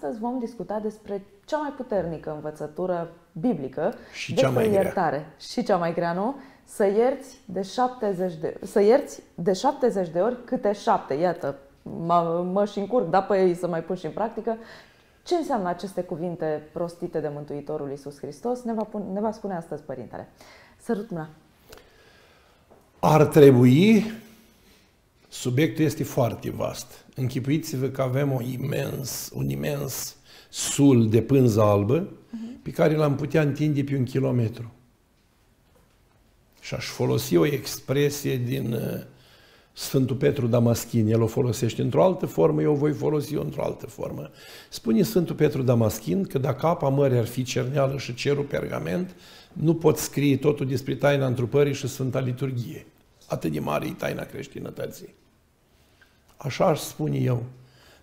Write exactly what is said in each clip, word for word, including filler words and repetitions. Astăzi vom discuta despre cea mai puternică învățătură biblică și cea mai iertare. Și cea mai grea, nu? Să ierți de șaptezeci de, să ierți de șaptezeci de ori câte șapte. Iată, mă, mă și încurc, dar pe ei să mai pun și în practică. Ce înseamnă aceste cuvinte prostite de Mântuitorul Iisus Hristos? Ne va, pun, ne va spune astăzi Părintele. Sărut mâna! Ar trebui... Subiectul este foarte vast. Închipuiți-vă că avem o imens, un imens sul de pânză albă pe care l-am putea întinde pe un kilometru. Și aș folosi o expresie din Sfântul Petru Damaschin. El o folosește într-o altă formă, eu o voi folosi într-o altă formă. Spune Sfântul Petru Damaschin că dacă apa mării ar fi cerneală și cerul pergament, nu pot scrie totul despre taina întrupării și Sfânta Liturghie. Atât de mare e taina creștinătății. Așa aș spune eu,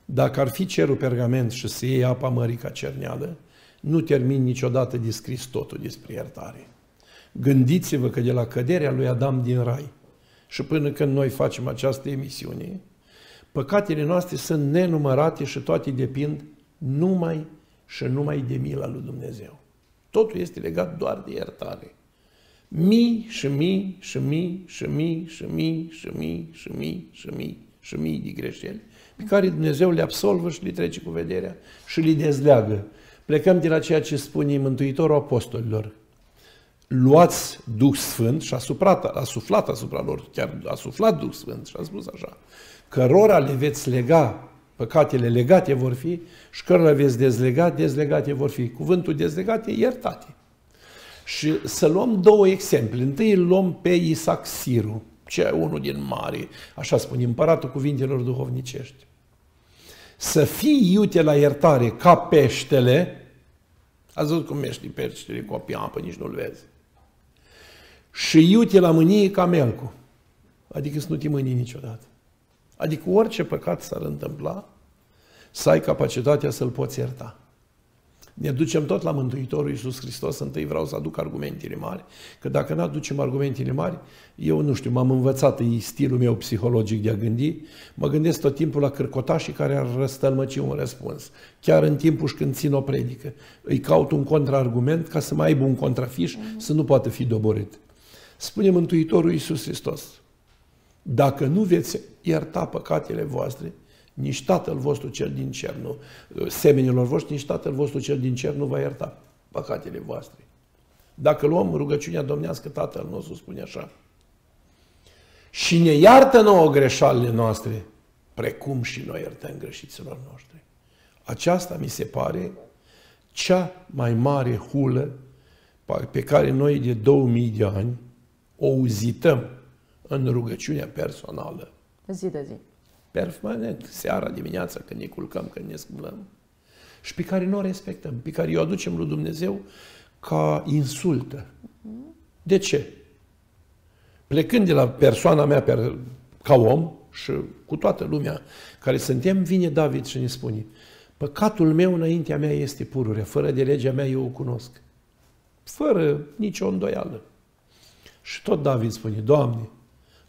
dacă ar fi cerul pergament și să iei apa mării ca cerneală, nu termin niciodată de scris totul despre iertare. Gândiți-vă că de la căderea lui Adam din Rai și până când noi facem această emisiune, păcatele noastre sunt nenumărate și toate depind numai și numai de mila lui Dumnezeu. Totul este legat doar de iertare. Mii și mii și mii și mii și mii și mii și mii și mii și mii de greșeli pe care Dumnezeu le absolvă și le trece cu vederea și le dezleagă. Plecăm de la ceea ce spune Mântuitorul Apostolilor. Luați Duh Sfânt și a suflat asupra lor, chiar a suflat Duh Sfânt și a spus așa, cărora le veți lega, păcatele legate vor fi și cărora veți dezlega, dezlegate vor fi. Cuvântul dezlegate, iertate. Și să luăm două exemple. Întâi îl luăm pe Isaac Siru, cea unul din mari, așa spune, împăratul cuvintelor duhovnicești. Să fii iute la iertare ca peștele, ați văzut cum mergi peștele cu apă, apă, nici nu-l vezi, și iute la mânie ca melcul, adică să nu te mâni niciodată. Adică orice păcat s-ar întâmpla, să ai capacitatea să-l poți ierta. Ne ducem tot la Mântuitorul Iisus Hristos, întâi vreau să aduc argumentele mari, că dacă nu aducem argumentele mari, eu nu știu, m-am învățat, e stilul meu psihologic de a gândi, mă gândesc tot timpul la cărcotașii care ar răstălmăci un răspuns, chiar în timpul și când țin o predică. Îi caut un contraargument ca să mai aibă un contrafiș, mm-hmm. să nu poată fi doborit. Spune Mântuitorul Iisus Hristos, dacă nu veți ierta păcatele voastre, nici Tatăl vostru cel din cer nu, semenilor voștri, nici Tatăl vostru cel din cer nu va ierta păcatele voastre. Dacă luăm rugăciunea domnească, Tatăl nostru spune așa. Și ne iartă nouă greșalile noastre, precum și noi iertăm greșiților noștri. Aceasta mi se pare cea mai mare hulă pe care noi de două mii de ani o uzităm în rugăciunea personală. Zi de zi. Permanent, seara, dimineața, când ne culcăm, când ne sculăm, și pe care nu o respectăm, pe care o aducem lui Dumnezeu ca insultă. De ce? Plecând de la persoana mea ca om și cu toată lumea care suntem, vine David și ne spune, păcatul meu înaintea mea este pururea, fără de legea mea eu o cunosc, fără nicio îndoială. Și tot David spune, Doamne,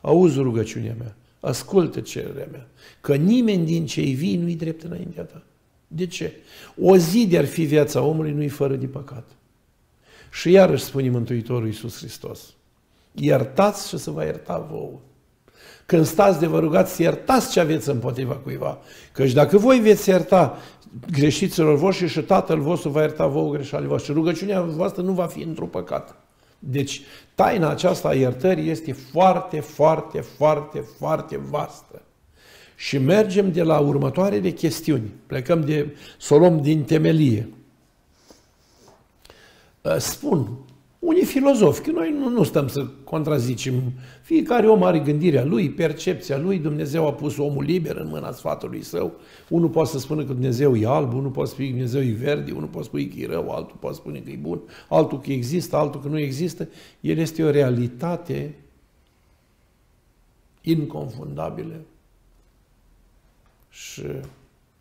auzi rugăciunea mea, ascultă cererea mea, că nimeni din cei vii nu-i drept înaintea ta. De ce? O zi de-ar fi viața omului, nu-i fără de păcat. Și iarăși spune Mântuitorul Iisus Hristos, iertați și să vă ierta vouă. Când stați de vă rugați, iertați ce aveți împotriva cuiva. Căci dacă voi veți ierta greșiților voștri și Tatăl vostru va ierta vouă greșalile voastre, rugăciunea voastră nu va fi într-un păcat. Deci, taina aceasta a iertării este foarte, foarte, foarte, foarte vastă. Și mergem de la următoarele chestiuni. Plecăm de, să o luăm din temelie. Spun, unii filozofi, că noi nu, nu stăm să contrazicem. Fiecare om are gândirea lui, percepția lui, Dumnezeu a pus omul liber în mâna sfatului său. Unul poate să spună că Dumnezeu e alb, unul poate să spune că Dumnezeu e verde, unul poate să spune că e rău, altul poate spune că e bun, altul că există, altul că nu există. El este o realitate inconfundabilă și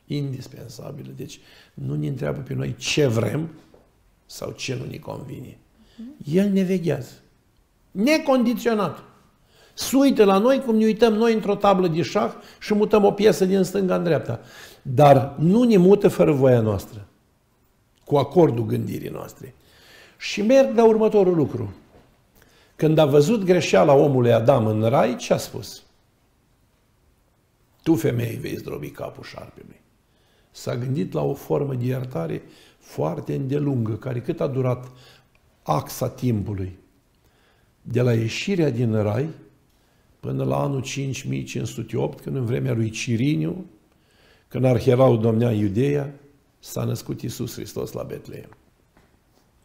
indispensabilă. Deci nu ne întreabă pe noi ce vrem sau ce nu ne convine. El ne veghează. Necondiționat. Se uită la noi cum ne uităm noi într-o tablă de șah și mutăm o piesă din stânga în dreapta. Dar nu ne mută fără voia noastră, cu acordul gândirii noastre. Și merg la următorul lucru. Când a văzut greșeala omului Adam în rai, ce a spus? Tu, femeie, vei zdrobi capul șarpelui. S-a gândit la o formă de iertare foarte îndelungă, care cât a durat axa timpului. De la ieșirea din rai până la anul cinci mii cinci sute opt, când în vremea lui Chiriniu, când Arherau domnea Iudeia, s-a născut Iisus Hristos la Betleem,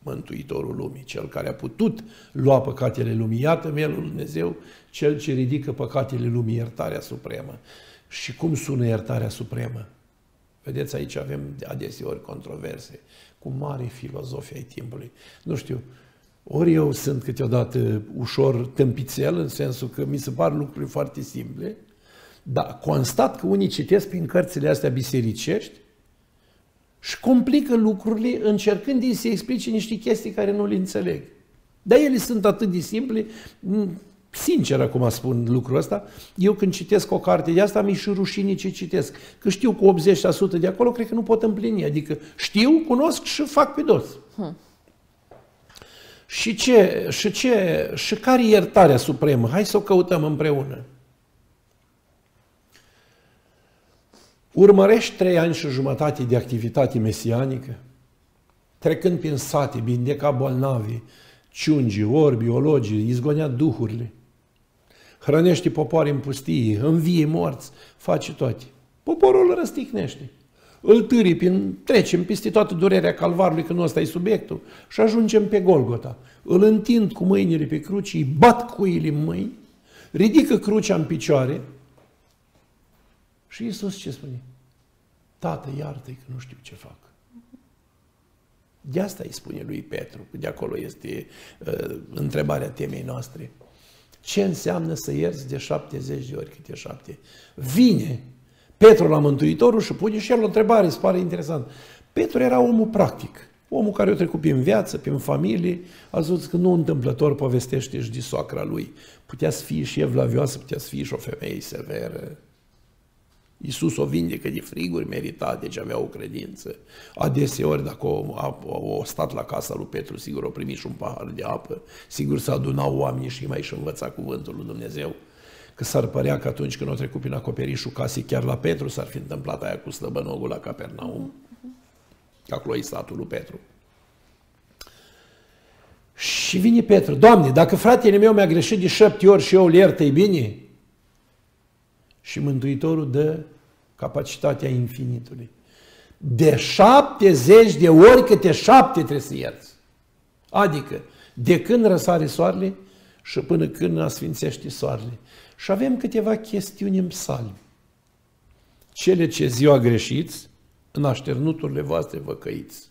Mântuitorul lumii, Cel care a putut lua păcatele lumii. Iată Mielul Dumnezeu, Cel ce ridică păcatele lumii, iertarea supremă. Și cum sună iertarea supremă? Vedeți, aici avem adeseori controverse cu mari filozofi ai timpului. Nu știu, ori eu sunt câteodată ușor tâmpițel, în sensul că mi se par lucruri foarte simple, dar constat că unii citesc prin cărțile astea bisericești și complică lucrurile încercând ei să explice niște chestii care nu le înțeleg. Dar ele sunt atât de simple. Sincer acum spun lucrul ăsta, eu când citesc o carte de asta, mi-e și rușine ce citesc. Că știu că optzeci la sută de acolo cred că nu pot împlini. Adică știu, cunosc și fac pe dos. Hmm. Și, ce, și, ce, și care e iertarea supremă? Hai să o căutăm împreună. Urmărești trei ani și jumătate de activitate mesianică, trecând prin sate, vindeca bolnavii, ciungii, orbii, ologii, izgonea duhurile, hrănește popoare în pustie, învie morți, face toate. Poporul îl răstignește, îl târi, prin, trecem peste toată durerea calvarului, că nu ăsta e subiectul, și ajungem pe Golgota. Îl întind cu mâinile pe cruci, îi bat cuile în mâini, ridică crucea în picioare. Și Iisus ce spune? Tată, iartă-i că nu știu ce fac. De asta îi spune lui Petru, că de acolo este uh, întrebarea temei noastre. Ce înseamnă să ierți de șaptezeci de ori câte șapte? Vine Petru la Mântuitorul și pune și el o întrebare, se pare interesant. Petru era omul practic, omul care a trecut prin viață, prin familie, a zis că nu întâmplător povestește și de soacra lui. Putea să fie și evlavioasă, putea să fie și o femeie severă. Iisus o vindecă de friguri meritate, deci avea o credință. Adeseori, dacă o, a, o stat la casa lui Petru, sigur o primi și un pahar de apă, sigur s-a adunat oamenii și mai și învăța cuvântul lui Dumnezeu. Că s-ar părea că atunci când o trecut prin acoperișul casei, chiar la Petru s-ar fi întâmplat aia cu slăbănogul la Capernaum. Acolo e statul lui Petru. Și vine Petru, Doamne, dacă fratele meu mi-a greșit de șapte ori și eu îl iert-i bine? Și Mântuitorul dă capacitatea infinitului. De șaptezeci de ori câte șapte trebuie să ierți. Adică, de când răsare soarele și până când asfințește soarele. Și avem câteva chestiuni în psalmi. Cele ce ziua greșiți, în așternuturile voastre vă căiți.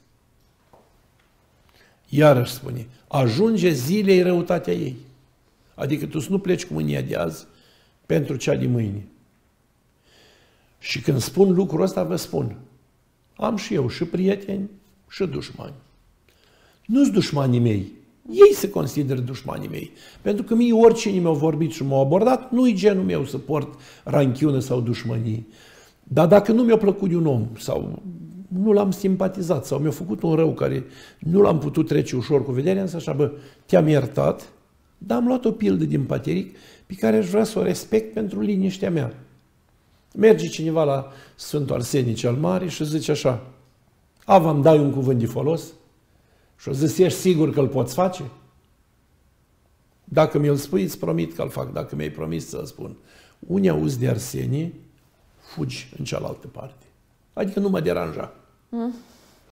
Iarăși spune, ajunge zilei răutatea ei. Adică tu să nu pleci cu mânia de azi pentru cea de mâine. Și când spun lucrul ăsta, vă spun, am și eu și prieteni și dușmani. Nu-s dușmanii mei, ei se consideră dușmanii mei. Pentru că mie oricine mi-au vorbit și m-au abordat, nu-i genul meu să port ranchiune sau dușmanii. Dar dacă nu mi-a plăcut un om sau nu l-am simpatizat sau mi-a făcut un rău care nu l-am putut trece ușor cu vederea, însă așa, bă, te-am iertat, dar am luat o pildă din Pateric pe care aș vrea să o respect pentru liniștea mea. Merge cineva la Sfântul Arsenie cel Mare și zice așa, a, v-am dai un cuvânt de folos? Și-o zice, ești sigur că îl poți face? Dacă mi-l spui, îți promit că îl fac, dacă mi-ai promis să-l spun. Unii auzi de Arsenie, fugi în cealaltă parte. Adică nu mă deranja. Mm.